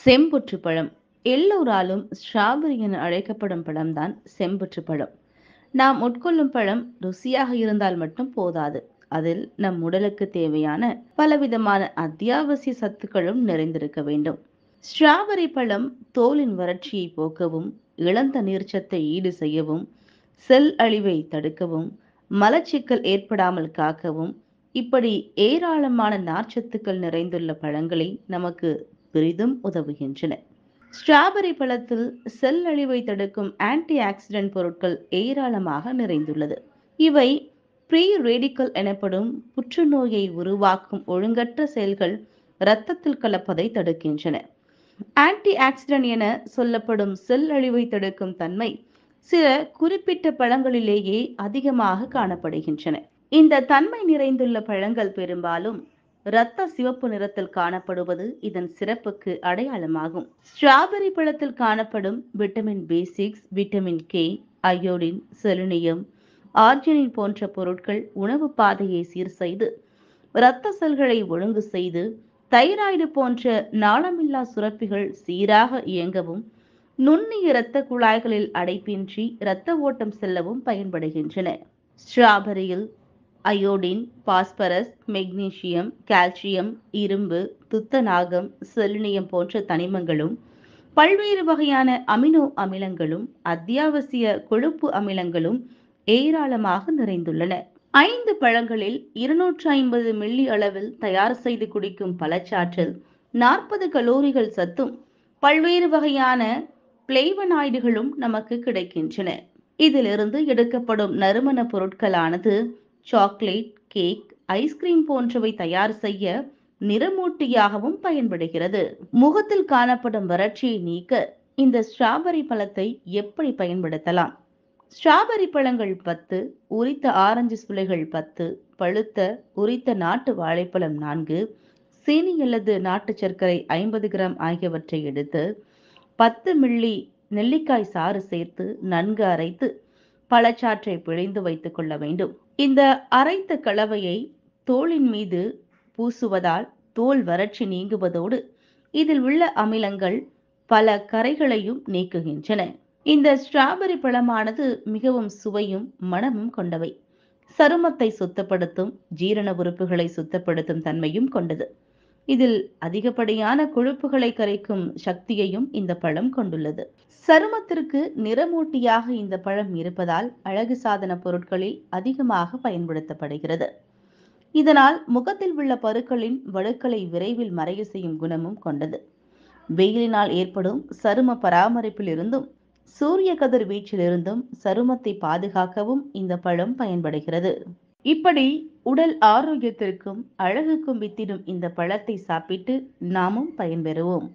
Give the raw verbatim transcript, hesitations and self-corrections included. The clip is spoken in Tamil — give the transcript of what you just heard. செம்புற்று பழம். எல்லோராலும் ஸ்ட்ராபெரி என அழைக்கப்படும் பழம்தான் செம்புற்று பழம். நாம் உட்கொள்ளும் பழம் ருசியாக இருந்தால் மட்டும் போதாது, அதில் நம் உடலுக்கு தேவையான பலவிதமான அத்தியாவசிய சத்துக்களும் நிறைந்திருக்க வேண்டும். ஸ்ட்ராபெரி பழம் தோலின் வறட்சியை போக்கவும், இழந்த நீர்ச்சத்தை ஈடு செய்யவும், செல் அழிவை தடுக்கவும், மலச்சிக்கல் ஏற்படாமல் காக்கவும், இப்படி ஏராளமான நார்ச்சத்துக்கள் நிறைந்துள்ள பழங்களை நமக்கு பெரிதும் உதவுகின்றன. ஸ்ட்ராபெரி பழத்தில் செல் அழிவை தடுக்கும் ஆன்டி ஆக்சிடென்ட் பொருட்கள் ஏராளமாக நிறைந்துள்ளது. இவை ப்ரீ ரேடிக்கல் எனப்படும் புற்றுநோயை உருவாக்கும் ஒழுங்கற்ற செயல்கள் இரத்தத்தில் கலப்பதை தடுக்கின்றன. ஆன்டி ஆக்சிடென்ட் என சொல்லப்படும் செல் அழிவை தடுக்கும் தன்மை சில குறிப்பிட்ட பழங்களிலேயே அதிகமாக காணப்படுகின்றன. இந்த தன்மை நிறைந்துள்ள பழங்கள் பெரும்பாலும் இரத்த சிவப்பு நிறத்தில் காணப்படுவது இதன் சிறப்புக்கு அடையாளமாகும். ஸ்ட்ராபெரி பழத்தில் காணப்படும் vitamin B six, vitamin K, iodine, selenium, arginine போன்ற பொருட்கள் உணவு பாதையை சீர் செய்து, இரத்த செல்களை ஒழுங்கு செய்து, தைராய்டு போன்ற நாளமில்லா சுரப்பிகள் சீராக இயங்கவும், நுண்ணிய இரத்த குழாய்களில் அடைப்பின்றி இரத்த ஓட்டம் செல்லவும் பயன்படுகின்றன. ஸ்ட்ராபெரியில் அயோடின், பாஸ்பரஸ், மெக்னீசியம், கால்சியம், இரும்பு, துத்தநாகம், செலினியம் போன்ற தனிமங்களும், பல்வேறு வகையான அமினோ அமிலங்களும், அத்தியாவசிய கொழுப்பு அமிலங்களும் ஏராளமாக நிறைந்துள்ளன. ஐந்து பழங்களில் இருநூற்றி ஐம்பது மில்லி அளவில் தயார் செய்து குடிக்கும் பழச்சாற்றில் நாற்பது கலோரிகள் சத்தும் பல்வேறு வகையான பிளேவனாய்டுகளும் நமக்கு கிடைக்கின்றன. இதிலிருந்து எடுக்கப்படும் நறுமண பொருட்களானது சாக்லேட், கேக், ஐஸ்கிரீம் போன்றவை தயார் செய்ய நிறமூட்டியாகவும் பயன்படுகிறது. முகத்தில் காணப்படும் வறட்சியை நீக்க இந்த ஸ்ட்ராபெரி பழத்தை எப்படி பயன்படுத்தலாம்? ஸ்ட்ராபெரி பழங்கள் பத்து, உரித்த ஆரஞ்சு சுளைகள் பத்து, பழுத்த உரித்த நாட்டு வாழைப்பழம் நான்கு, சீனி அல்லது நாட்டு சர்க்கரை ஐம்பது கிராம் ஆகியவற்றை எடுத்து பத்து மில்லி நெல்லிக்காய் சாறு சேர்த்து நன்கு அரைத்து பழச்சாற்றை பிழிந்து வைத்துக் கொள்ள வேண்டும். இந்த அரைத்த கலவையை தோலின் மீது பூசுவதால் தோல் வறட்சி நீங்குவதோடு இதில் உள்ள அமிலங்கள் பல கரைகளையும் நீக்குகின்றன. இந்த ஸ்ட்ராபெரி பழமானது மிகவும் சுவையும் மணமும் கொண்டவை. சருமத்தை சுத்தப்படுத்தும், ஜீரண உறுப்புகளை சுத்தப்படுத்தும் தன்மையும் கொண்டது. இதில் அதிகப்படியான கொழுப்புகளை கரைக்கும் சக்தியையும் இந்த பழம் கொண்டுள்ளது. சருமத்திற்கு நிறமூட்டியாக இந்த பழம் இருப்பதால் அழகு சாதன பொருட்களில் அதிகமாக பயன்படுத்தப்படுகிறது. இதனால் முகத்தில் உள்ள பருக்களின் வடுக்களை விரைவில் மறைய செய்யும் குணமும் கொண்டது. வெயிலினால் ஏற்படும் சரும பராமரிப்பில் இருந்தும் சூரிய கதிர் வீச்சிலிருந்தும் சருமத்தை பாதுகாக்கவும் இந்த பழம் பயன்படுகிறது. இப்படி உடல் ஆரோக்கியத்திற்கும் அழகுக்கும் வித்திடும் இந்த பழத்தை சாப்பிட்டு நாமும் பயன்பெறுவோம்.